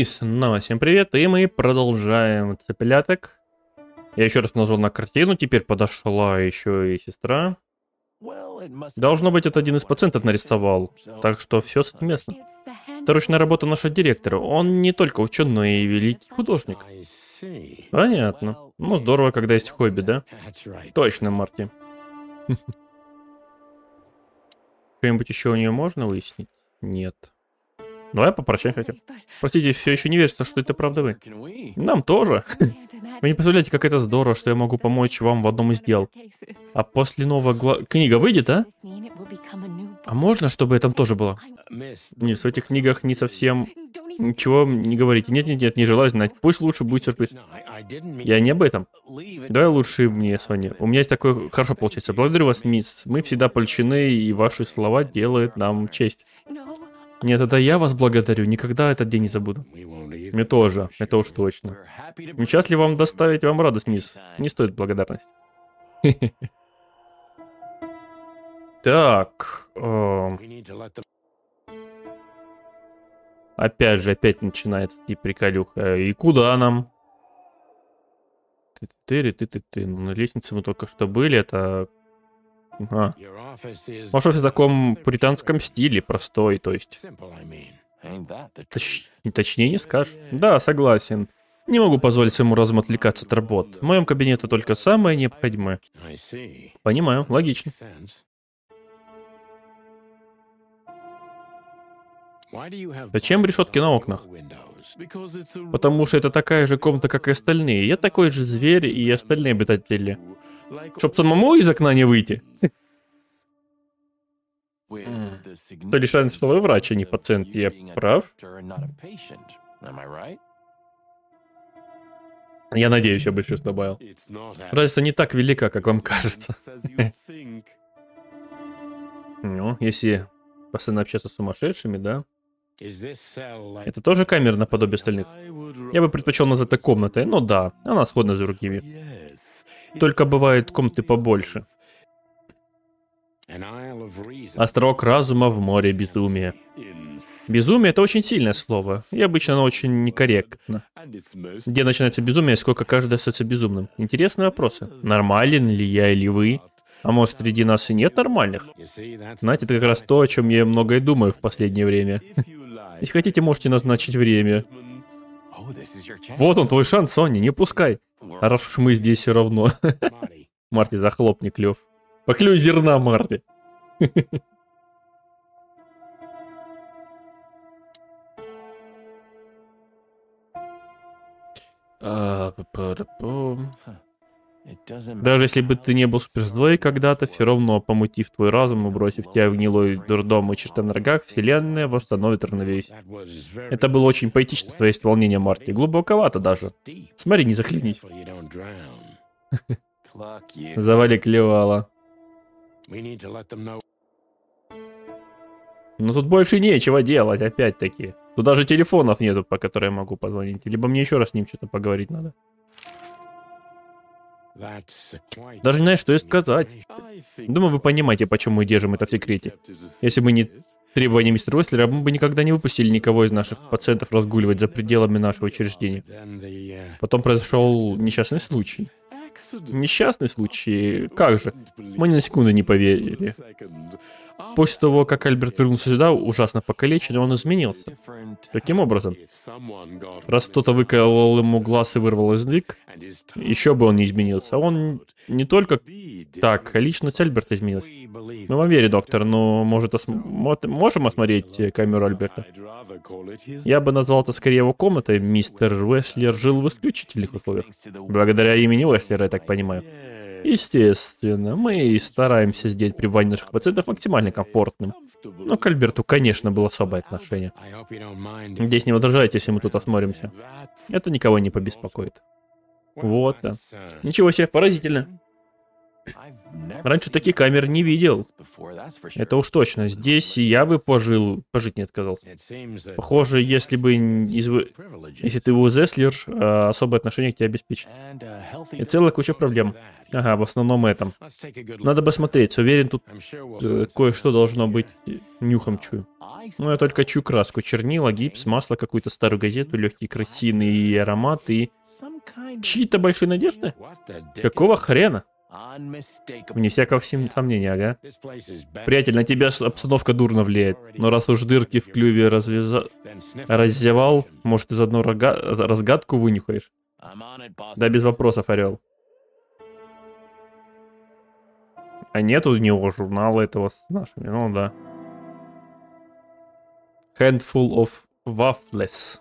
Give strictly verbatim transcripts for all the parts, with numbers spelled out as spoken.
И снова всем привет, и мы продолжаем цыпляток. Я еще раз нажал на картину, теперь подошла еще и сестра. Должно быть, это один из пациентов нарисовал, так что все совместно. Это ручная работа нашего директора, он не только ученый, но и великий художник. Понятно. Ну здорово, когда есть хобби, да? Точно, Марти. Что-нибудь еще у нее можно выяснить? Нет. Давай попрощаем хотя бы. Простите, все еще не верится, что это правда вы. Нам тоже. Вы не представляете, как это здорово, что я могу помочь вам в одном из дел. А после нового гла... Книга выйдет, а? А можно, чтобы это там тоже было? Нет, в этих книгах не совсем... Ничего не говорите. Нет-нет-нет, не желаю знать. Пусть лучше будет сюрприз. Я не об этом. Давай лучше мне, Соня. У меня есть такое... Хорошо получается. Благодарю вас, мисс. Мы всегда польщены, и ваши слова делают нам честь. Нет, это я вас благодарю. Никогда этот день не забуду. Мне тоже. Это уж точно. Мы счастливы вам доставить вам радость, мисс. Не стоит благодарность. Так. Опять же, опять начинает идти приколюха. И куда нам? Ты-ты-ты-ты-ты. На лестнице мы только что были. Это... Ага. Ваш офис в таком британском стиле, простой, то есть. Точ... Точнее не скажешь. Да, согласен. Не могу позволить своему разуму отвлекаться от работ. В моем кабинете только самое необходимое. Понимаю, логично. Зачем решетки на окнах? Потому что это такая же комната, как и остальные. Я такой же зверь и остальные обитатели. Чтоб самому из окна не выйти. То ли шанс, что вы врач, а не пациент, я прав? Я надеюсь, я бы сейчас добавил. Разница не так велика, как вам кажется. Ну, если постоянно общаться с сумасшедшими, да? Это тоже камера наподобие остальных? Я бы предпочел назвать это комнатой, но да, она сходна с другими. Только бывают комнаты побольше. Острог разума в море безумия. Безумие — это очень сильное слово, и обычно оно очень некорректно. Где начинается безумие, сколько каждый остается безумным? Интересные вопросы. Нормален ли я или вы? А может, среди нас и нет нормальных? Знаете, это как раз то, о чем я много и думаю в последнее время. Если хотите, можете назначить время. Вот он, твой шанс, Соня, не пускай. Раз уж мы здесь все равно. Марти, захлопни клев. Поклюй зерна, Марти. Даже если бы ты не был суперзлой когда-то, все равно, помутив твой разум и бросив тебя в гнилой дурдом и чешта на рогах, вселенная восстановит равновесие. Это было очень поэтично, твое волнение, Марти. Глубоковато даже. Смотри, не захлебнись. Завали клевала. Но тут больше нечего делать, опять-таки. Тут даже телефонов нету, по которым я могу позвонить. Либо мне еще раз с ним что-то поговорить надо. Даже не знаю, что и сказать. Думаю, вы понимаете, почему мы держим это в секрете. Если бы не требования мистера Уэслера, мы бы никогда не выпустили никого из наших пациентов разгуливать за пределами нашего учреждения. Потом произошел несчастный случай. Несчастный случай? Как же? Мы ни на секунду не поверили. После того, как Альберт вернулся сюда, ужасно покалеченный, он изменился. Таким образом, раз кто-то выколол ему глаз и вырвал язык, еще бы он не изменился. Он не только так, личность Альберта изменилась. Мы вам верим, доктор, но может осм... можем осмотреть камеру Альберта? Я бы назвал это скорее его комнатой. Мистер Уэслер жил в исключительных условиях. Благодаря имени Уэслера, я так понимаю. Естественно, мы стараемся сделать пребывание наших пациентов максимально комфортным. Но к Альберту, конечно, было особое отношение. Здесь не возражайте, если мы тут осмотримся. Это никого не побеспокоит. Вот, да. Ничего себе, поразительно. Раньше таких камер не видел. Это уж точно. Здесь я бы пожил, пожить не отказался. Похоже, если бы из... если ты Уэслер, особое отношение к тебе обеспечено. И целая куча проблем. Ага, в основном этом. Надо бы смотреть. Уверен, тут кое-что должно быть. Нюхом чую. Ну, я только чую краску. Чернила, гипс, масло, какую-то старую газету, легкие крысиные ароматы и... чьи-то большие надежды? Какого хрена? Не всякого сомнения, ага. Приятель, на тебя обстановка дурно влияет. Но раз уж дырки в клюве развязал, раззевал, может, из одной рога... разгадку вынюхаешь? Да, без вопросов, орел. А нет у него журнала этого с нашими, ну да. Handful of Waffles.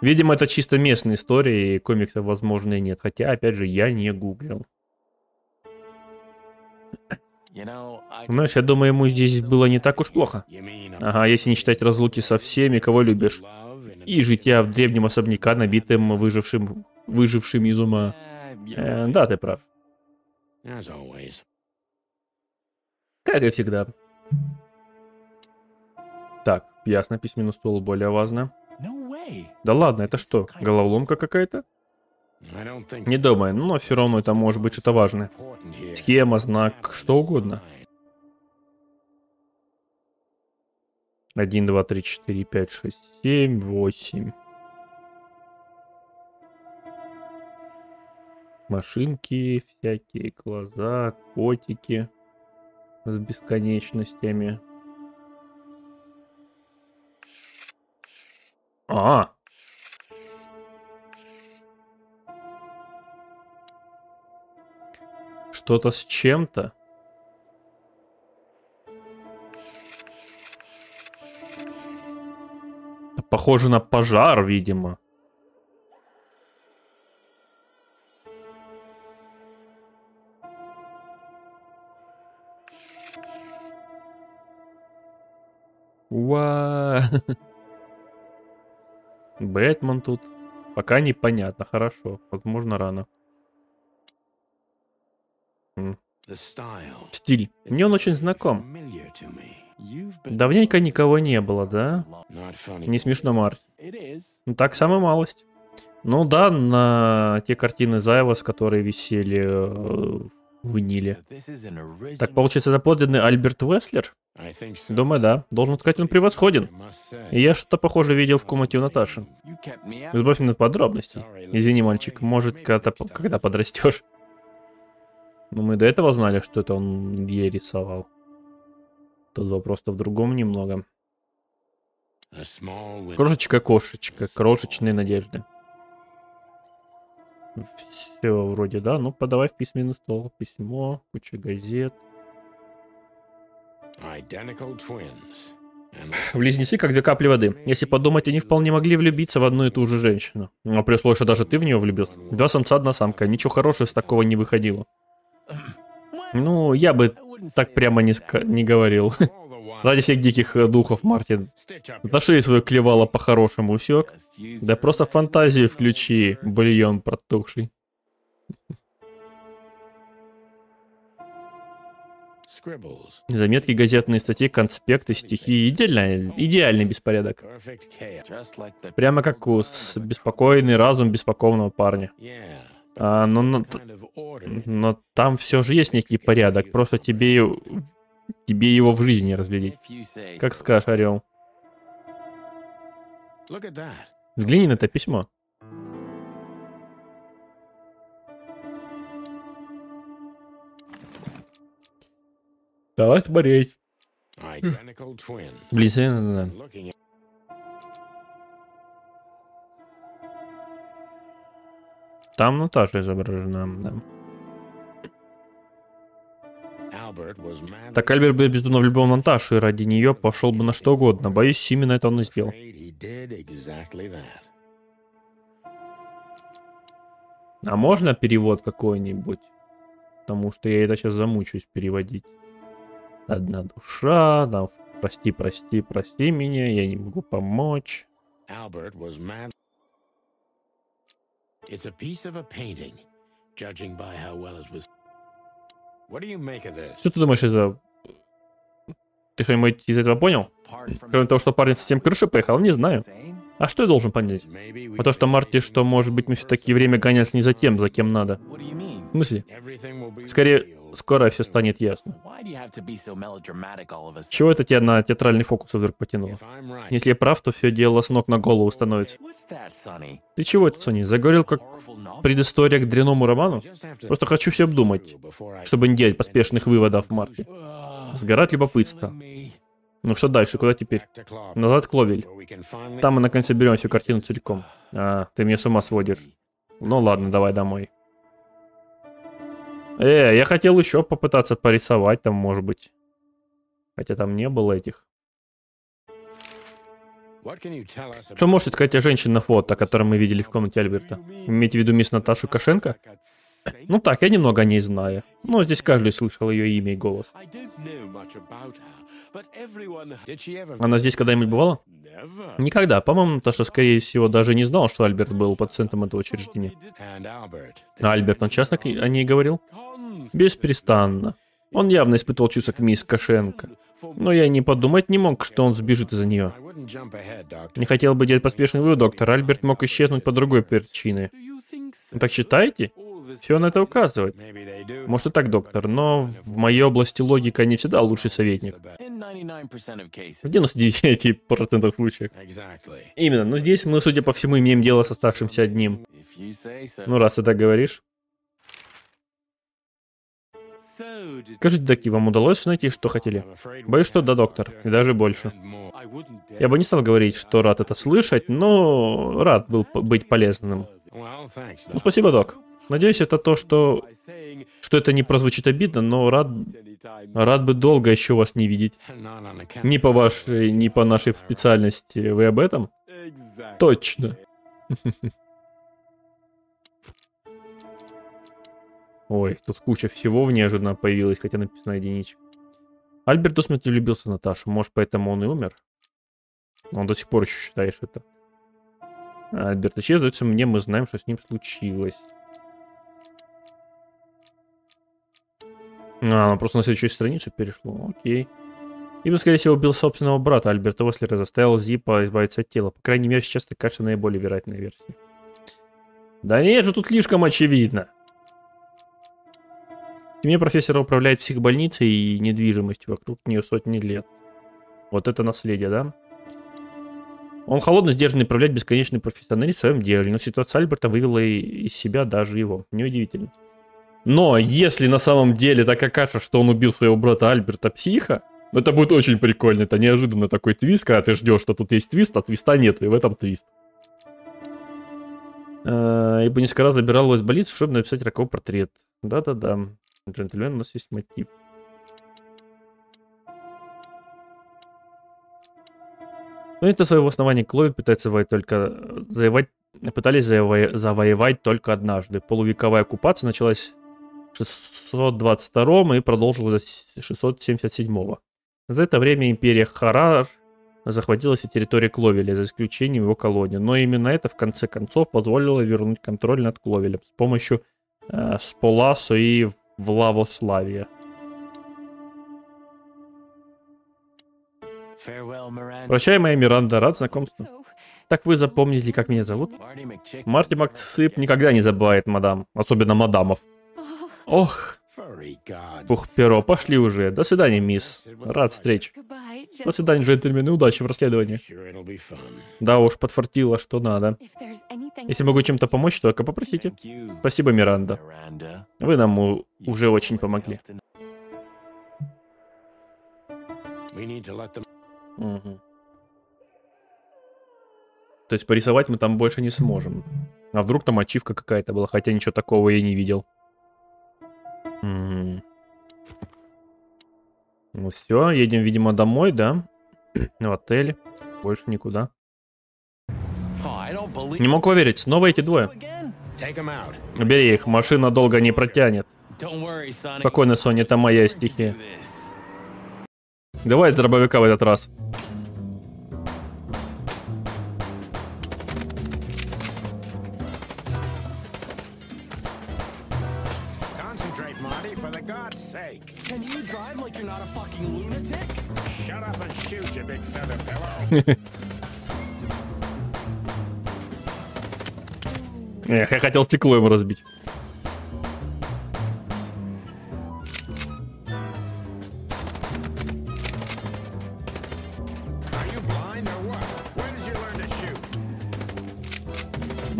Видимо, это чисто местная история, и комиксов, возможно, и нет. Хотя, опять же, я не гуглил. Знаешь, я думаю, ему здесь было не так уж плохо. Ага, если не считать разлуки со всеми, кого любишь. И житья в древнем особняке, набитым выжившим, выжившим из ума. Э, да, ты прав. Как и всегда. Так, ясно, письменный стол более важно. Да ладно, это что, головоломка какая-то? Не думаю, но все равно это может быть что-то важное. Схема, знак, что угодно. один, два, три, четыре, пять, шесть, семь, восемь. Машинки всякие, глаза, котики с бесконечностями. А, что-то с чем-то. Похоже на пожар, видимо. Уа. Бэтмен тут. Пока непонятно. Хорошо. Возможно, рано. М. Стиль. Мне он очень знаком. Давненько никого не было, да? Не смешно, Март. Ну, так, самая малость. Ну да, на те картины Зайвас, которые висели э, в Ниле. Так, получается, это подлинный Альберт Уэслер? Думаю, да. Должен сказать, он превосходен. И я что-то похоже видел в комнате у Наташи. Избавь меня от подробностей. Извини, мальчик, может, когда, когда подрастешь. Но мы до этого знали, что это он ей рисовал. Тут вопрос-то в другом немного. Крошечка-кошечка. Крошечные надежды. Все вроде, да? Ну, подавай в письменный стол. Письмо, куча газет. Близнецы, как две капли воды. Если подумать, они вполне могли влюбиться в одну и ту же женщину. Но при условии, что даже ты в нее влюбился. Два самца, одна самка. Ничего хорошего с такого не выходило. Ну, я бы так прямо не, не говорил. Ради всех диких духов, Мартин. За шею свою клевала по-хорошему, усек. Да просто фантазию включи, бульон протухший. Заметки, газетные статьи, конспекты, стихи. Идеальный, идеальный беспорядок. Прямо как у беспокойный разум беспокойного парня. А, но, но, но там все же есть некий порядок. Просто тебе, тебе его в жизни разглядеть. Как скажешь, орел. Взгляни на это письмо. Давай смотреть. Близнецы. Там Наташа изображена. Да. Так Альберт был бездумно влюблен в Наташу, и ради нее пошел бы на что угодно. Боюсь, именно это он и сделал. А можно перевод какой-нибудь? Потому что я это сейчас замучаюсь переводить. Одна душа, да, прости, прости, прости меня, я не могу помочь. Что ты думаешь из-за... Ты что-нибудь из этого понял? Кроме того, что парень совсем крыши поехал, не знаю. А что я должен понять? А то, что Марти, что, может быть, мы все-таки время гонять не за тем, за кем надо. В смысле? Скорее, скоро все станет ясно. Чего это тебя на театральный фокус вдруг потянуло? Если я прав, то все дело с ног на голову становится. Ты чего это, Сони? Заговорил как предыстория к дряному роману? Просто хочу все обдумать, чтобы не делать поспешных выводов, Марти. Сгорать любопытство. Ну что дальше? Куда теперь? Назад к Кловель. Там мы наконец соберем всю картину целиком. А, ты меня с ума сводишь. Ну ладно, давай домой. Э, я хотел еще попытаться порисовать там, может быть. Хотя там не было этих. Что можете сказать о женщине на фото, которую мы видели в комнате Альберта? Имейте в виду мисс Наташу Кошенко? Ну так, я немного о ней знаю. Но здесь каждый слышал ее имя и голос. Она здесь когда-нибудь бывала? Никогда. По-моему, Наташа, скорее всего, даже не знала, что Альберт был пациентом этого учреждения. А Альберт, он часто о ней говорил? Беспрестанно. Он явно испытывал чувства к мисс Кошенко. Но я не подумать не мог, что он сбежит из-за нее. Не хотел бы делать поспешный вывод, доктор. Альберт мог исчезнуть по другой причине. Вы так считаете? Все на это указывает. Может и так, доктор, но в моей области логика не всегда лучший советник. В девяноста девяти процентах случаев. Именно, но здесь мы, судя по всему, имеем дело с оставшимся одним. Ну, раз ты так говоришь. Скажите, Даки, вам удалось найти, что хотели? Боюсь, что да, доктор, и даже больше. Я бы не стал говорить, что рад это слышать, но рад был быть полезным. Ну, спасибо, док. Надеюсь, это то, что... Что это не прозвучит обидно, но рад... Рад бы долго еще вас не видеть. Ни по вашей, ни по нашей специальности. Вы об этом? Точно. Ой, тут куча всего неожиданно появилась, хотя написано единичка. Альберт до смерти влюбился в Наташу. Может, поэтому он и умер? Он до сих пор еще считает, что это... Альберт исчез, сдается мне, мы знаем, что с ним случилось. А, она просто на следующую страницу перешла. Окей. Ибн, скорее всего, убил собственного брата Альберта Уэслера, заставил Зипа избавиться от тела. По крайней мере, сейчас такая кажется наиболее вероятная версия. Да нет же, тут слишком очевидно. Семья профессора управляет психбольницей и недвижимостью. Вокруг нее сотни лет. Вот это наследие, да? Он холодно, сдержанный, управляет бесконечный профессионалист в своем деле. Но ситуация Альберта вывела из себя даже его. Неудивительно. Но если на самом деле так окажется, что он убил своего брата Альберта Психа, это будет очень прикольно. Это неожиданно такой твист, когда ты ждешь, что тут есть твист, а твиста нету, и в этом твист. Ибо несколько раз добирал из больницы, чтобы написать роковой портрет. Да-да-да. Джентльмен, у нас есть мотив. Но это своего основания Клови пытается завоевать только... Завоевать... Пытались заво... завоевать только однажды. Полувековая оккупация началась... шестьсот двадцать втором и продолжил до шестьсот семьдесят седьмого. За это время империя Харар захватила все территории Кловеля, за исключением его колонии. Но именно это, в конце концов, позволило вернуть контроль над Кловелем с помощью э, Споласо и Влавославия. Прощай, моя Миранда, рад знакомству. Так вы запомнили, как меня зовут? Марти Максип никогда не забывает мадам, особенно мадамов. Ох, пух перо, пошли уже. До свидания, мисс. Рад встреч. До свидания, джентльмены. Удачи в расследовании. Да уж, подфартило, что надо. Если могу чем-то помочь, только попросите. Спасибо, Миранда. Вы нам уже очень помогли. Угу. То есть порисовать мы там больше не сможем. А вдруг там ачивка какая-то была, хотя ничего такого я не видел. Mm-hmm. Ну все, едем, видимо, домой, да? В отель. Больше никуда. Не мог поверить, снова эти двое. Бери их, машина долго не протянет. Спокойно, Соня, это моя стихия. Давай с дробовика в этот раз. sake. Can you drive like you're not a fucking lunatic? Shut up and shoot, you big feather pillow. Эх, я хотел стекло ему разбить.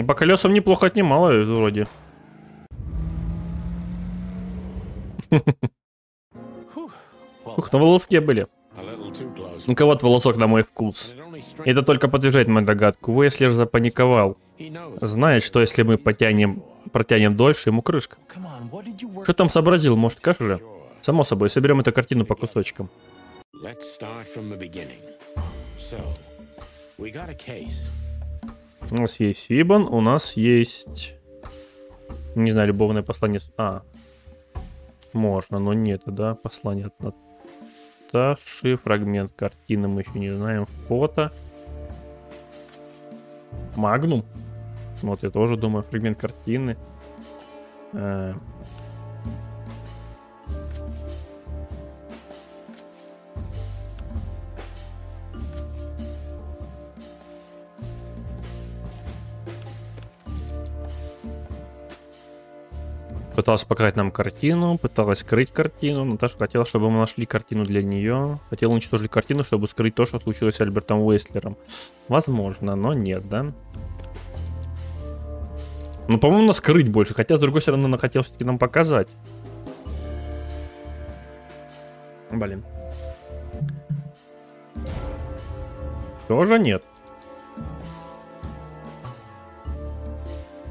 По колесам неплохо отнимало, вроде. Ух, на волоске были. Ну кого-то волосок на мой вкус. Это только подтверждает мою догадку. Уэслер запаниковал. Знает, что если мы потянем, протянем дольше, ему крышка. Что там сообразил? Может, кашу же? Само собой, соберем эту картину по кусочкам. У нас есть Ибн, у нас есть... Не знаю, любовное послание... А. Можно, но нет, да, послание от Наташи, фрагмент картины мы еще не знаем, фото. Магнум. Вот я тоже думаю, фрагмент картины. Э-э. Пыталась показать нам картину, пыталась скрыть картину. Наташа хотела, чтобы мы нашли картину для нее. Хотела уничтожить картину, чтобы скрыть то, что случилось с Альбертом Уэслером. Возможно, но нет, да? Ну, по-моему, надо скрыть больше. Хотя, с другой стороны, она хотела все-таки нам показать. Блин. Тоже нет.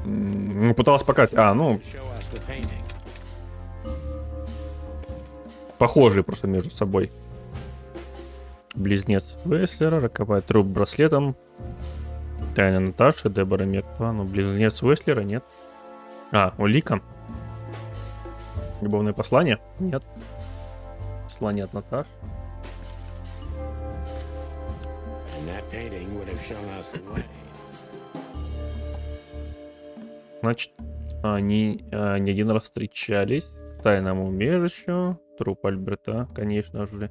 Ну, пыталась показать. А, ну... Похожие просто между собой. Близнец Уэслера, роковая труп браслетом. Тайна Наташи, Дебора мертва. Ну, близнец Уэслера нет. А, улика. Любовное послание? Нет. Послание от Наташи. Значит, они а, не один раз встречались в тайном убежище. Труп Альберта, конечно же.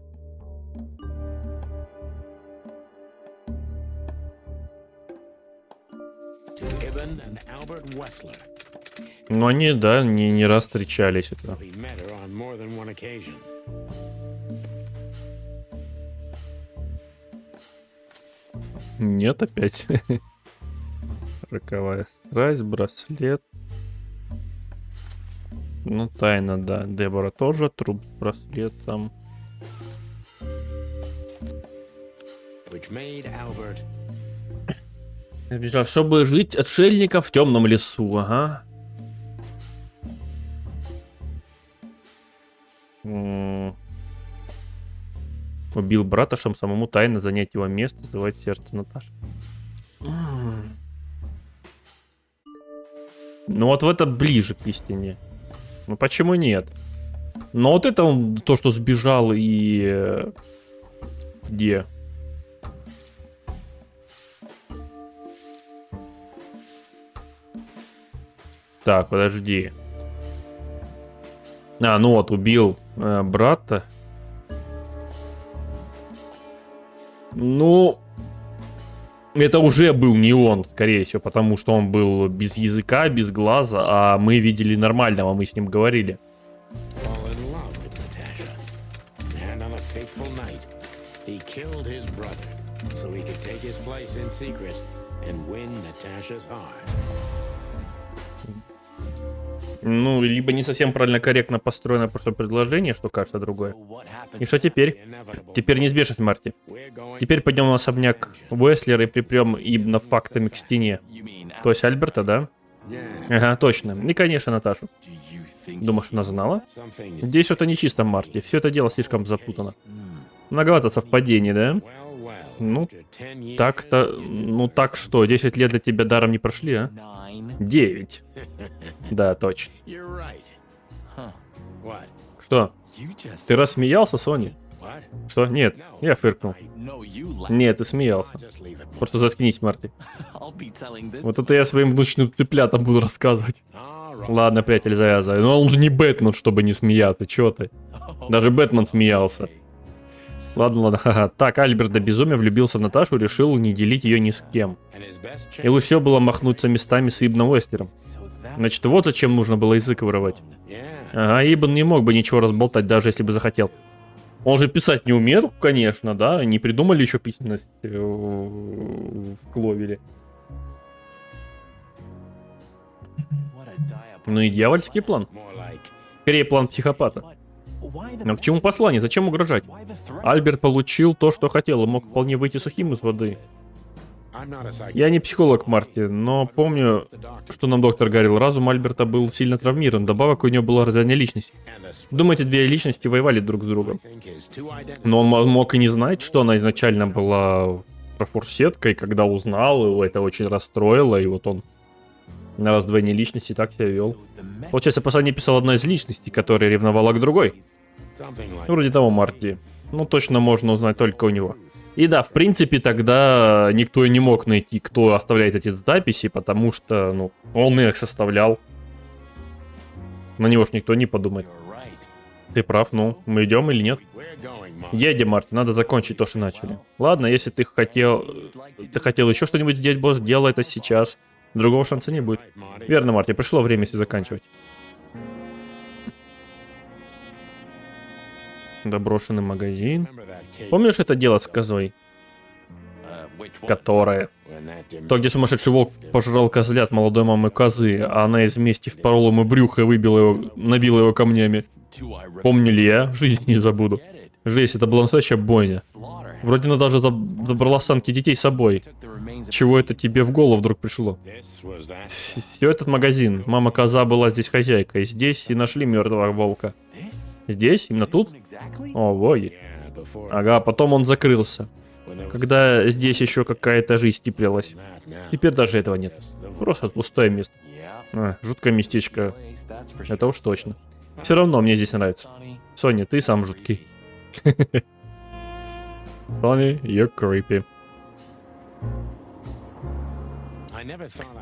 Но они, да, не, не раз встречались. Это. Нет, опять. Роковая страсть, браслет. Ну, тайна, да. Дебора тоже, труп с браслетом. Обещал, чтобы жить отшельника в темном лесу, ага. М-м-м. Убил брата, чтобы самому тайно занять его место, звать сердце Наташи. М-м-м. Ну вот в это ближе к истине. Ну почему нет? Но вот это он, то, что сбежал и... Где? Так, подожди. А, ну вот, убил э, брата. Ну... Это уже был не он, скорее всего, потому что он был без языка, без глаза, а мы видели нормального, мы с ним говорили. Ну, либо не совсем правильно, корректно построено просто предложение, что кажется другое. И что теперь? Теперь неизбежность, Марти. Теперь пойдем на особняк Уэслера и припрем Ибна фактами к стене. То есть Альберта, да? Ага, точно. И, конечно, Наташу. Думаешь, она знала? Здесь что-то нечисто, Марти. Все это дело слишком запутано. Многовато совпадений, да? Ну, так-то... Ну, так что? десять лет для тебя даром не прошли, а? девять. Да, точно. Что? Ты рассмеялся, Сони? Что? Нет, я фыркнул. Нет, ты смеялся. Просто заткнись, Марти. Вот это я своим внучным цыплятам буду рассказывать. Ладно, приятель, завязывай. Но он же не Бэтмен, чтобы не смеяться. Чего ты? Даже Бэтмен смеялся. Ладно, ладно, ха-ха. Так, Альберт до безумия влюбился в Наташу, решил не делить ее ни с кем. И лучше всего было махнуться местами с Ибном Уэстлером. Значит, вот зачем нужно было язык вырывать. Ага, Ибн не мог бы ничего разболтать, даже если бы захотел. Он же писать не умел, конечно, да? Не придумали еще письменность в Кловеле. Ну и дьявольский план. Скорее, план психопата. Но к чему послание? Зачем угрожать? Альберт получил то, что хотел, и мог вполне выйти сухим из воды. Я не психолог, Марти, но помню, что нам доктор говорил, разум Альберта был сильно травмирован, добавок у него было разделение личности. Думаю, эти две личности воевали друг с другом. Но он мог и не знать, что она изначально была профурсеткой, когда узнал, его это очень расстроило, и вот он на раздвоение личности так себя вел. Получается, послание писал одна из личностей, которая ревновала к другой. Вроде того, Марти. Ну, точно можно узнать только у него. И да, в принципе, тогда никто и не мог найти, кто оставляет эти записи, потому что, ну, он их составлял. На него ж никто не подумает. Ты прав, ну, мы идем или нет? Едем, Марти, надо закончить то, что начали. Ладно, если ты хотел, ты хотел еще что-нибудь сделать, босс, делай это сейчас. Другого шанса не будет. Верно, Марти, пришло время все заканчивать. Доброшенный магазин. Помнишь это дело с козой? Которое? То, где сумасшедший волк пожрал козлят молодой мамы козы, а она из мести впорола ему брюхо и выбила его, набила его камнями. Помню ли я? Жизнь не забуду. Жесть, это была настоящая бойня. Вроде она даже забрала останки детей с собой. Чего это тебе в голову вдруг пришло? Все этот магазин. Мама коза была здесь хозяйкой. Здесь и нашли мертвого волка. Здесь? Именно тут? О, вой. Ага, потом он закрылся. Когда здесь еще какая-то жизнь теплилась. Теперь даже этого нет. Просто пустое место. А, жуткое местечко. Это уж точно. Все равно мне здесь нравится. Соня, ты сам жуткий. Соня, you're creepy.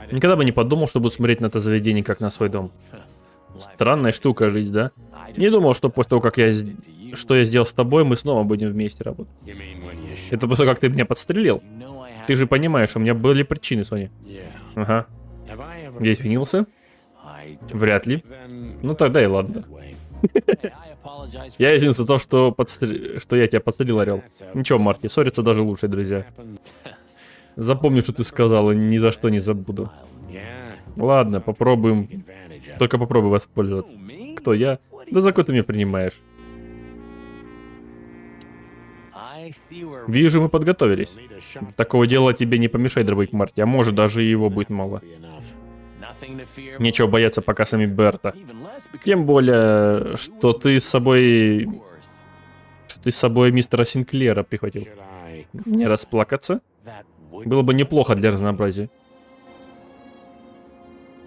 Никогда бы не подумал, что буду смотреть на это заведение как на свой дом. Странная штука жить, да? Не думал, что после того, как я, что я сделал с тобой, мы снова будем вместе работать. Это после того, как ты меня подстрелил. Ты же понимаешь, у меня были причины, Соня. Ага. Я извинился? Вряд ли. Ну тогда и ладно. Я извинился за то, что подстрел... что я тебя подстрелил, орел. Ничего, Марти, ссориться даже лучше, друзья. Запомню, что ты сказал, и ни за что не забуду. Ладно, попробуем... Только попробуй воспользоваться. Кто я? Да за кого ты меня принимаешь? Вижу, мы подготовились. Такого дела тебе не помешает дробовик, Марти, а может даже и его будет мало. Нечего бояться пока сами Берта. Тем более, что ты с собой... Что ты с собой мистера Синклера прихватил. Не расплакаться? Было бы неплохо для разнообразия.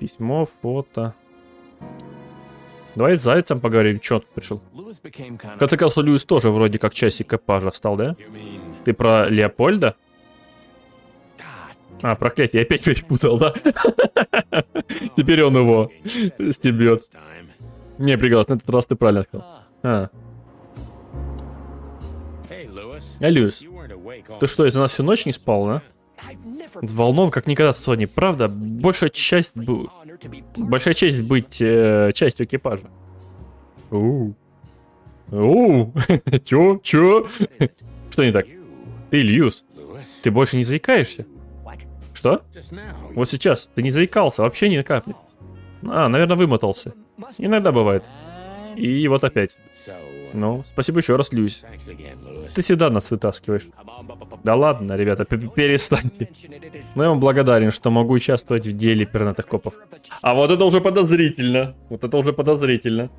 Письмо, фото. Давай с Зайцем поговорим, чё он тут пришел. В конце концов, Льюис тоже вроде как часть экипажа стал, да? Ты про Леопольда? А, проклятие, я опять перепутал, да? Теперь он его стебет. Не, пригласил, на этот раз ты правильно сказал. А. Эй, Льюис, ты что, из-за нас всю ночь не спал, да? Взволнован как никогда, Сони. Правда, большая часть, б... большая честь быть э, частью экипажа. Оу. Оу. Чё? Чё? Что не так? Ты, Льюис, ты больше не заикаешься? Что? Вот сейчас. Ты не заикался, вообще ни капли. А, наверное, вымотался. Иногда бывает. И вот опять. Ну, спасибо еще раз, Льюис. Ты всегда нас вытаскиваешь. Да ладно, ребята, перестаньте. Но я вам благодарен, что могу участвовать в деле пернатых копов. А вот это уже подозрительно. Вот это уже подозрительно.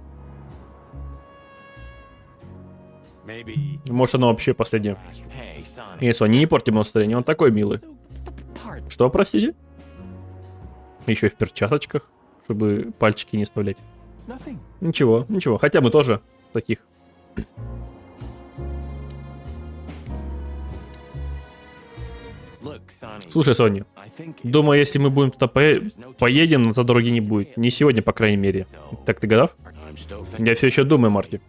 Может, оно вообще последнее. Если он не портит ему настроение, он такой милый. Что, простите? Еще и в перчаточках, чтобы пальчики не оставлять. Ничего, ничего. Хотя мы тоже таких. Слушай, Соня, Думаю, если мы будем туда по- поедем, на то дороги не будет. Не сегодня, по крайней мере. Так, ты готов? Я все еще думаю, Марти.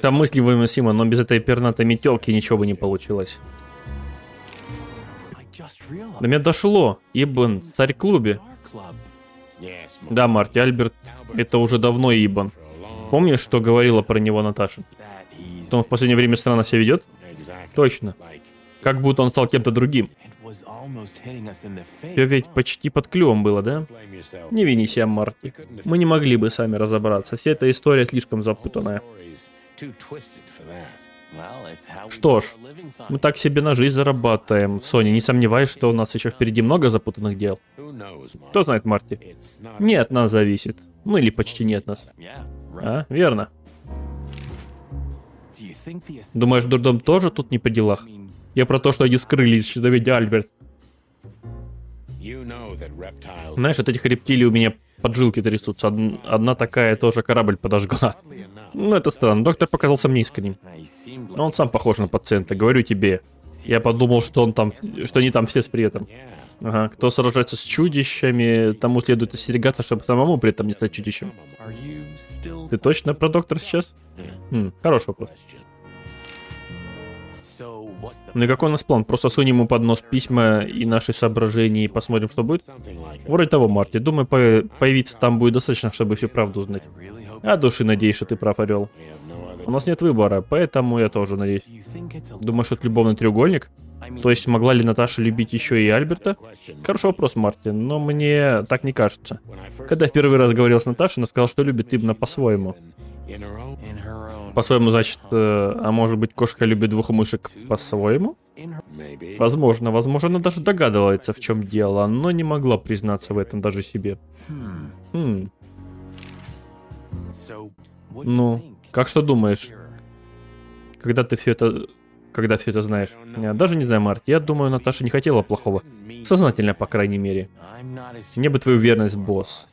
Там мысли выносимо, но без этой пернатой метелки ничего бы не получилось. До меня дошло. Ибн, царь клубе. Да, Марти, Альберт, это уже давно Ибн. Помнишь, что говорила про него Наташа? Что он в последнее время странно себя ведет? Точно. Как будто он стал кем-то другим. Все ведь почти под клювом было, да? Не вини себя, Марти. Мы не могли бы сами разобраться. Вся эта история слишком запутанная. Что ж, мы так себе на жизнь зарабатываем. Соня, не сомневаюсь, что у нас еще впереди много запутанных дел. Кто знает, Марти? Не от нас зависит. Ну или почти не от нас. А, верно. Думаешь, дурдом тоже тут не по делах? Я про то, что они скрылись, что ведь Альберт. Знаешь, от этих рептилий у меня поджилки трясутся. Одна такая тоже корабль подожгла. Ну, это странно. Доктор показался мне искренним. Он сам похож на пациента, говорю тебе. Я подумал, что он там, что они там все с приветом. Ага, кто сражается с чудищами, тому следует остерегаться, чтобы самому при этом не стать чудищем. Ты точно про доктора сейчас? Хм, хороший вопрос. Ну и какой у нас план? Просто сунем ему под нос письма и наши соображения и посмотрим, что будет? Вроде того, Марти. Думаю, по появиться там будет достаточно, чтобы всю правду узнать. А души надеюсь, что ты прав, Орел. У нас нет выбора, поэтому я тоже надеюсь. Думаешь, это любовный треугольник? То есть, могла ли Наташа любить еще и Альберта? Хороший вопрос, Марти, но мне так не кажется. Когда в первый раз говорил с Наташей, она сказала, что любит Ибна по-своему. По-своему, значит, э, а может быть, кошка любит двух мышек по-своему? Возможно, возможно, она даже догадывается, в чем дело, но не могла признаться в этом даже себе. Хм. Ну, как что думаешь? Когда ты все это... Когда все это знаешь? Я даже не знаю, Марти. Я думаю, Наташа не хотела плохого. Сознательно, по крайней мере. Мне бы твою верность, босс.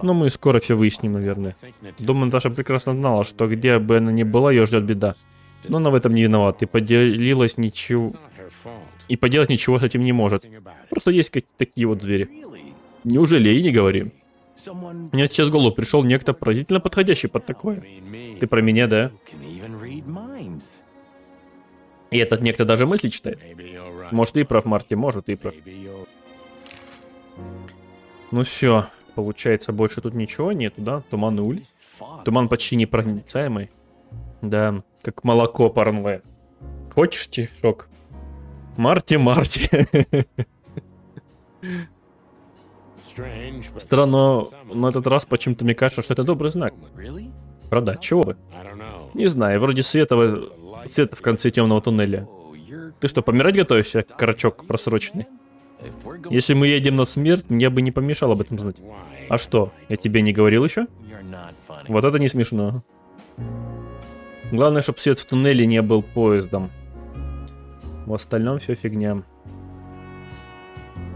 Но мы скоро все выясним, наверное. Думаю, Наташа прекрасно знала, что где бы она ни была, ее ждет беда. Но она в этом не виновата. И поделилась ничего... И поделать ничего с этим не может. Просто есть какие-то такие вот звери. Неужели? И не говори. Мне сейчас в голову пришел некто поразительно подходящий под такое. Ты про меня, да? И этот некто даже мысли читает. Может, ты и прав, Марти, может, ты и прав. Ну все, получается, больше тут ничего нету, да? Туман и улиц. Туман почти непроницаемый. Да, как молоко парное. Хочешь стишок? Марти, Марти. Странно, на этот раз почему-то мне кажется, что это добрый знак. Правда, чего бы? Не знаю, вроде света, света в конце темного туннеля. Ты что, помирать готовишься, карачок просроченный? Если мы едем на смерть, я бы не помешал об этом знать. А что, я тебе не говорил еще? Вот это не смешно. Главное, чтобы свет в туннеле не был поездом. В остальном все фигня.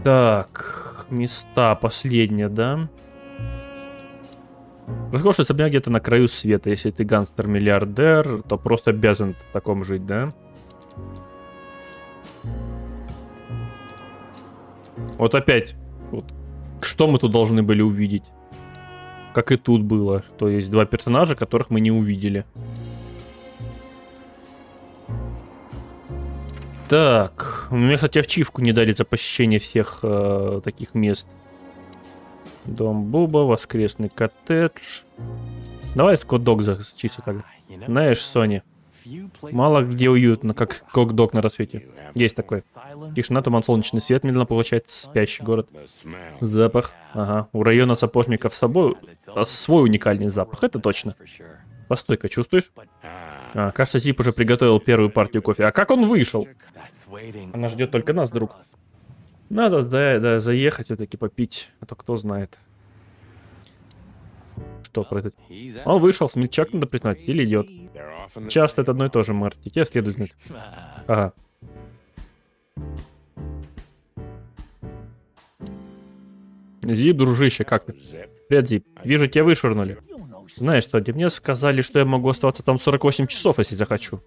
Так, места последние, да? Расскажешь, что где-то на краю света. Если ты гангстер-миллиардер, то просто обязан в таком жить, да? Вот опять. Вот. Что мы тут должны были увидеть? Как и тут было. То есть два персонажа, которых мы не увидели. Так. Мне, кстати, ачивку не дали за посещение всех э, таких мест. Дом Буба, воскресный коттедж. Давай скот-дог зачистим тогда. Знаешь, Соня, мало где уютно, как скот-дог на рассвете. Есть такое. Тишина, туман, солнечный свет, медленно получается спящий город. Запах. Ага. У района сапожников с собой свой уникальный запах, это точно. Постой-ка, чувствуешь? А, кажется, тип уже приготовил первую партию кофе. А как он вышел? Она ждет только нас, друг. Надо, да, да, заехать все-таки попить, а то кто знает. Что про это? Он вышел, смельчак, надо признать, или идет. Часто это одно и то же, Марти, тебе следует знать. Ага. Зип, дружище, как ты? Привет, Зип. Вижу, тебя вышвырнули. Знаешь что, мне сказали, что я могу оставаться там сорок восемь часов, если захочу.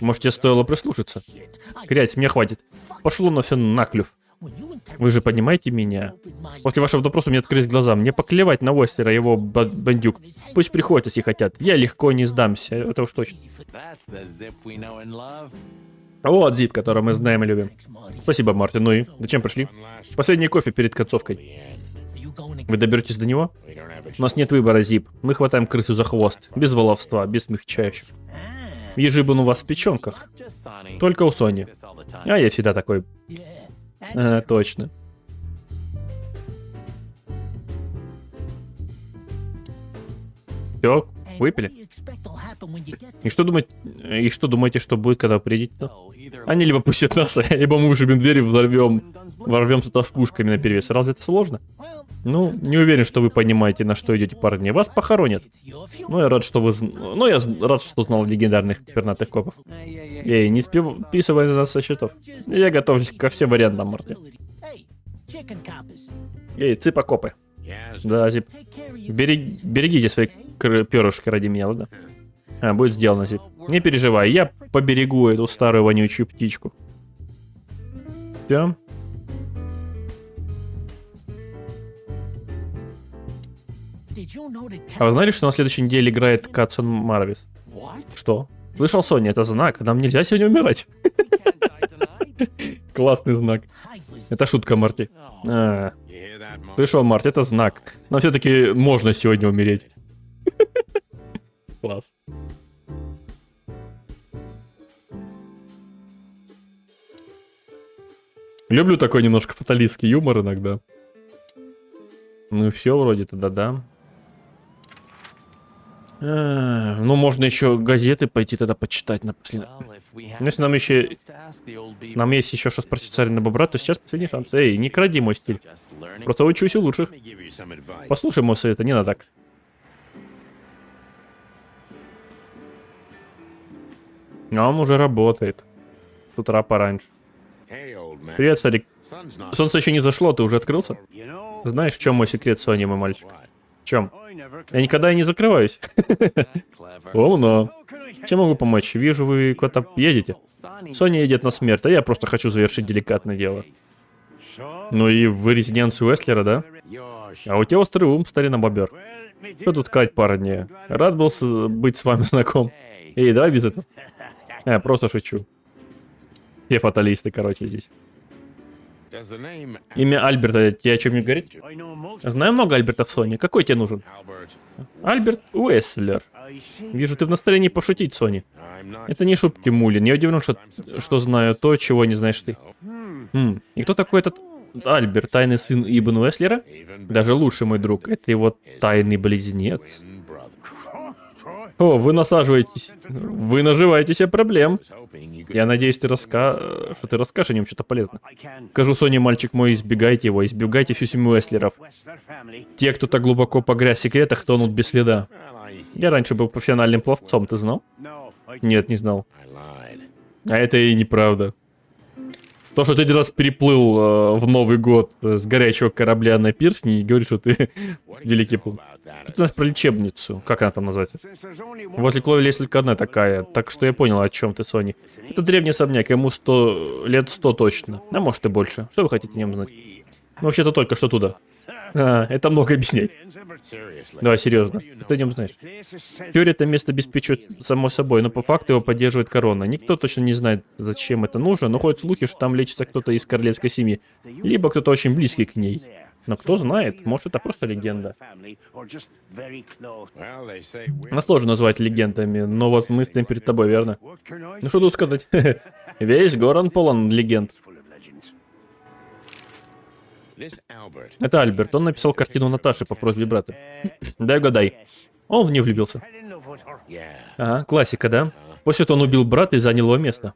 Может, тебе стоило прислушаться? Крять, мне хватит. Пошло на все наклюв. Вы же понимаете меня? После вашего допроса мне открылись глаза. Мне поклевать на Уэстлера, его бандюк. Пусть приходят, если хотят. Я легко не сдамся, это уж точно. Вот зип, который мы знаем и любим. Спасибо, Мартин. Ну и зачем пришли? Последний кофе перед концовкой. Вы доберетесь до него? У нас нет выбора, зип. Мы хватаем крысу за хвост. Без воловства, без смягчающих. Ежибан у вас в печенках. Только у Сони. А я всегда такой... А, точно. Все, выпили. И что думать, и что думаете, что будет, когда придете-то? Они либо пустят нас, либо мы вышибем дверь и взорвем, ворвемся туда с пушками наперевес. Разве это сложно? Ну, не уверен, что вы понимаете, на что идете, парни. Вас похоронят. Ну, я рад, что вы... Ну, я рад, что знал легендарных пернатых копов. Эй, не списывай нас со счетов. Я готовлюсь ко всем вариантам, Мартин. Эй, цыпа копы. Да, Зип. Берег... Берегите свои кр... перышки ради меня, ладно? А, будет сделано, Зип. Не переживай, я поберегу эту старую вонючую птичку. Все. А вы знали, что на следующей неделе играет Катсон Марвис? Что? Слышал, Соня, это знак. Нам нельзя сегодня умирать. Классный знак. Это шутка, Марти. А, слышал, Марти, это знак. Но все-таки можно сегодня умереть. Класс. Люблю такой немножко фаталистский юмор иногда. Ну и все, вроде тогда да. А, ну, можно еще газеты пойти тогда почитать напоследок. Ну, если нам еще... Нам есть еще что спросить царина бобра, то сейчас последний шанс. Эй, не кради мой стиль. Просто учусь у лучших. Послушай мой совет, не надо так. А он уже работает. С утра пораньше. Привет, старик. Солнце еще не зашло, ты уже открылся? Знаешь, в чем мой секрет, Соня, мой мальчик? В чем? Я никогда и не закрываюсь. Умно. Чем могу помочь? Вижу, вы куда-то едете. Соня едет на смерть, а я просто хочу завершить деликатное дело. Ну и вы резиденцию Уэстлера, да? А у тебя острый ум, старина бобер. Что тут сказать, парни? Рад был быть с вами знаком. Эй, давай без этого. Я просто шучу. Все фаталисты, короче, здесь. Имя Альберта тебе о чем не говорит? Знаю много Альбертов, Сони. Какой тебе нужен? Альберт Уэслер. Вижу, ты в настроении пошутить, Сони. Это не шутки, Мулин. Я удивлен, что, что знаю то, чего не знаешь ты. Хм. И кто такой этот Альберт, тайный сын Ибн Уэстлера? Даже лучше, мой друг. Это его тайный близнец. О, вы насаживаетесь. Вы наживаете себе проблем. Я надеюсь, ты раска... что ты расскажешь о нем что-то полезное. Скажу, Соня, мальчик мой, избегайте его. Избегайте всю семью Уэстлеров. Те, кто так глубоко погряз в секретах, тонут без следа. Я раньше был профессиональным пловцом, ты знал? Нет, не знал. А это и неправда. То, что ты один раз переплыл э, в Новый год э, с горячего корабля на пирс, и говоришь, что ты великий плыл. Что у нас про лечебницу? Как она там называется? Возле Кловеля есть только одна такая, так что я понял, о чем ты, Сони. Это древний особняк, ему сто... лет сто точно. А может и больше. Что вы хотите о нем знать? Ну, вообще-то только что туда. А, это много объяснять. Давай, серьезно. Ты о нем знаешь. В теории это место обеспечивает само собой, но по факту его поддерживает корона. Никто точно не знает, зачем это нужно, но ходят слухи, что там лечится кто-то из королевской семьи, либо кто-то очень близкий к ней. Но кто знает, может это просто легенда. Нас тоже называют легендами, но вот мы стоим перед тобой, верно? Ну что тут сказать? Весь город полон легенд. Это Альберт, он написал картину Наташи по просьбе брата. Дай угадай. Он в нее влюбился. Ага, классика, да? После этого он убил брата и занял его место.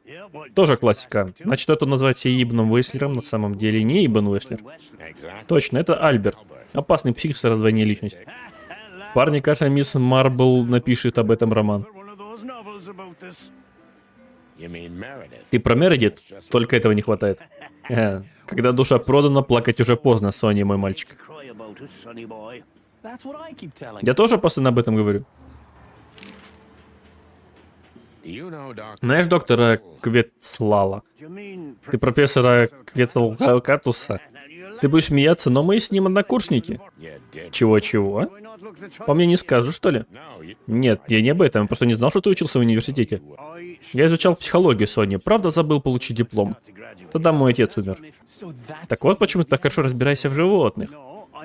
Тоже классика. Значит, это он называет себя Ибном Уэслером, на самом деле не Ибн Уэслер. Точно, это Альберт. Опасный псих с раздвоением личности. Парни, кажется, мисс Марбл напишет об этом роман. Ты про Мередит? Только этого не хватает. Когда душа продана, плакать уже поздно, Соня, мой мальчик. Я тоже постоянно об этом говорю. Знаешь доктора Квецлала? Ты профессора Квецлакатуса? Ты будешь смеяться, но мы с ним однокурсники. Чего-чего? По мне не скажешь, что ли? Нет, я не об этом. Я просто не знал, что ты учился в университете. Я изучал психологию, Соня. Правда, забыл получить диплом. Тогда мой отец умер. Так вот, почему ты так хорошо разбираешься в животных.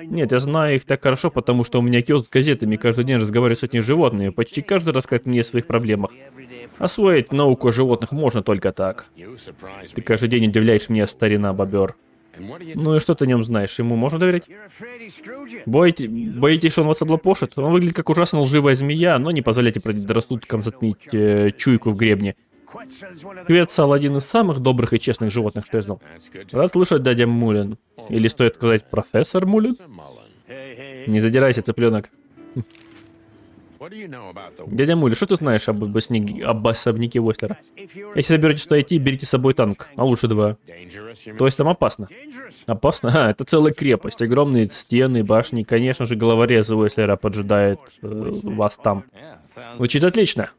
Нет, я знаю их так хорошо, потому что у меня киоск с газетами, каждый день разговариваю с сотней животными, почти каждый рассказывает мне о своих проблемах. Освоить науку о животных можно только так. Ты каждый день удивляешь меня, старина бобер. Ну и что ты о нем знаешь? Ему можно доверять? Боите... Боитесь, что он вас облапошит? Он выглядит как ужасно лживая змея, но не позволяйте предрассудкам затмить э, чуйку в гребне. Квецал один из самых добрых и честных животных, что я знал. Рад слышать, дядя Мулин. Или стоит сказать, профессор Мулин? Не задирайся, цыпленок. Дядя Мулин, что ты знаешь об, обосни... об особняке Уэслера? Если соберетесь туда идти, берите с собой танк, а лучше два. То есть там опасно? Опасно? А, это целая крепость, огромные стены, башни. Конечно же, головорез Уэслера поджидает э, вас там. Звучит отлично.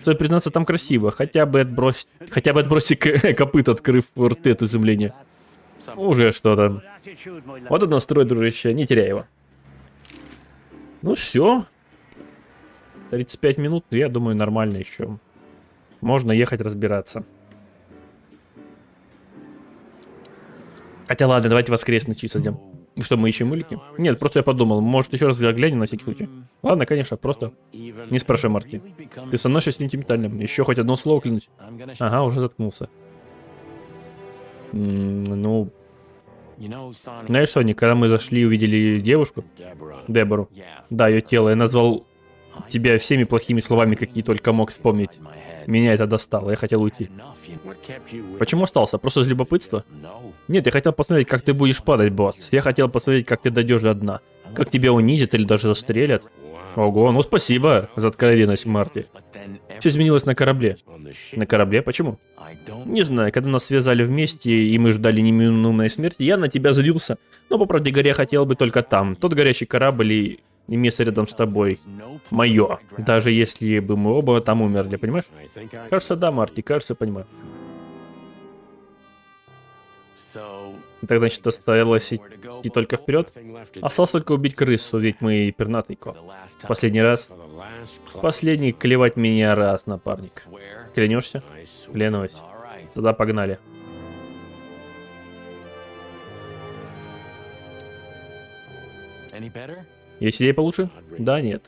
Стоит признаться, там красиво. Хотя бы отбрось... Хотя бы отброси копыт, открыв рты от изумления. Уже что-то. Вот это настрой, дружище. Не теряй его. Ну все. тридцать пять минут, я думаю, нормально еще. Можно ехать разбираться. Хотя ладно, давайте воскресный чай садим. Что, мы ищем улики? Нет, просто я подумал, может еще раз глянем на всякий случай. Ладно, конечно, просто не спрашивай, Марти. Ты со мной сейчас сентиментальным. Еще хоть одно слово клянусь. Ага, уже заткнулся. М-м, ну... Знаешь, Соник, когда мы зашли и увидели девушку, Дебору, да, ее тело, я назвал тебя всеми плохими словами, какие только мог вспомнить. Меня это достало, я хотел уйти. Почему остался? Просто из любопытства? Нет, я хотел посмотреть, как ты будешь падать, босс. Я хотел посмотреть, как ты дойдешь до дна. Как тебя унизят или даже застрелят. Ого, ну спасибо за откровенность, Марти. Все изменилось на корабле. На корабле? Почему? Не знаю, когда нас связали вместе, и мы ждали неминуемой смерти, я на тебя злился. Но, по правде говоря, хотел бы только там. Тот горящий корабль и... И место рядом с тобой мое. Даже если бы мы оба там умерли, понимаешь? Кажется, да, Марти, кажется, понимаю. Так, значит, осталось идти только вперед. Осталось только убить крысу, ведь мы пернатый кот. Последний раз. Последний клевать меня раз, напарник. Клянешься? Клянусь. Тогда погнали. Есть идея получше? Да, нет.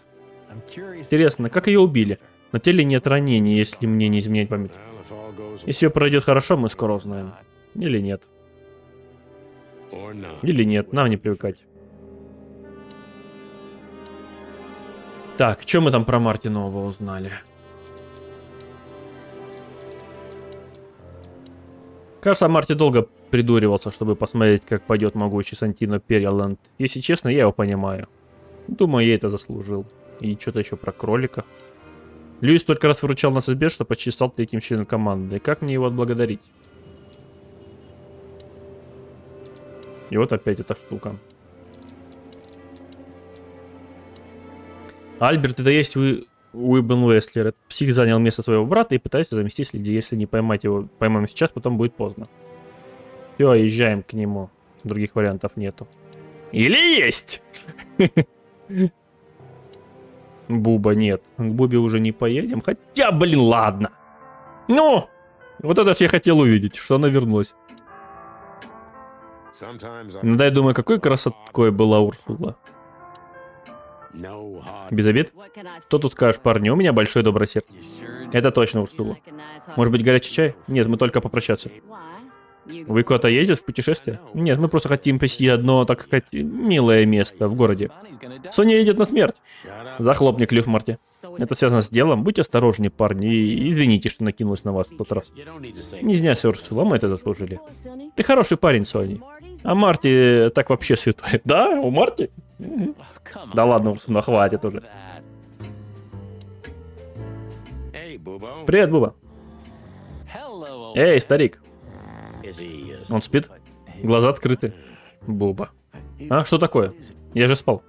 Интересно, как ее убили? На теле нет ранений, если мне не изменять память. Если все пройдет хорошо, мы скоро узнаем. Или нет. Или нет, нам не привыкать. Так, что мы там про Марти нового узнали? Кажется, Марти долго придуривался, чтобы посмотреть, как пойдет могучий Сантино Периленд. Если честно, я его понимаю. Думаю, я это заслужил. И что-то еще про кролика. Льюис только раз выручал нас из бед, что почти стал третьим членом команды. Как мне его отблагодарить? И вот опять эта штука. Альберт, это есть вы... у Ибн Уэстлера. Псих занял место своего брата и пытается заместить следи. Если не поймать его, поймаем сейчас, потом будет поздно. Все, езжаем к нему. Других вариантов нету. Или есть? Буба нет. К Бубе уже не поедем. Хотя, блин, ладно. Ну! Вот это же я хотел увидеть, что она вернулась. Иногда я думаю, какой красоткой была Урсула. Без обид? Что тут скажешь, парни? У меня большое доброе сердце. Это точно Урсула. Может быть, горячий чай? Нет, мы только попрощаться. Вы куда-то едете в путешествие? Нет, мы просто хотим посетить одно, так сказать, милое место в городе. Соня едет на смерть. Захлопни клюв, Марти. Это связано с делом. Будьте осторожнее, парни. И извините, что накинулась на вас в тот раз. Не зняйся, Урсула, мы это заслужили. Ты хороший парень, Соня. А Марти так вообще святой. Да? У Марти? Да ладно, Урсула, хватит уже. Привет, Буба. Эй, старик. Он спит? Глаза открыты. Буба. А, что такое? Я же спал.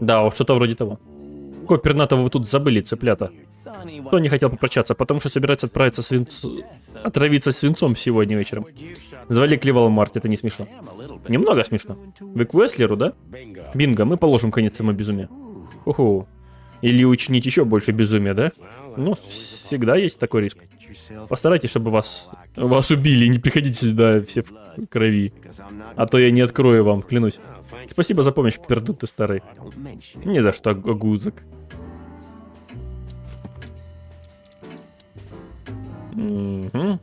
Да, вот что-то вроде того. Какого пернатого вы тут забыли, цыплята? Кто не хотел попрощаться, потому что собирается отправиться свинц... отравиться свинцом сегодня вечером. Звали Кливал Март, это не смешно. Немного смешно. Вы к Уэслеру, да? Бинго, мы положим конец этому безумию. Уху. Или учинить еще больше безумия, да? Ну, всегда есть такой риск. Постарайтесь, чтобы вас, вас убили, не приходите сюда все в крови. А то я не открою вам, клянусь. Спасибо за помощь, пердун ты старый. Не за что, огузок. Угу.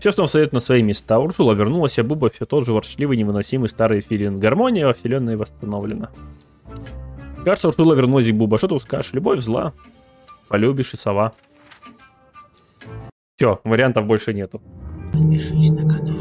Все снова встает на свои места. Урсула вернулась, а Буба все тот же ворчливый, невыносимый старый филин. Гармония во вселенной восстановлена. Кажется, Урсула вернулась и Буба. Что тут скажешь? Любовь зла. Полюбишь и сова. Все, вариантов больше нету. Подпишись на канал.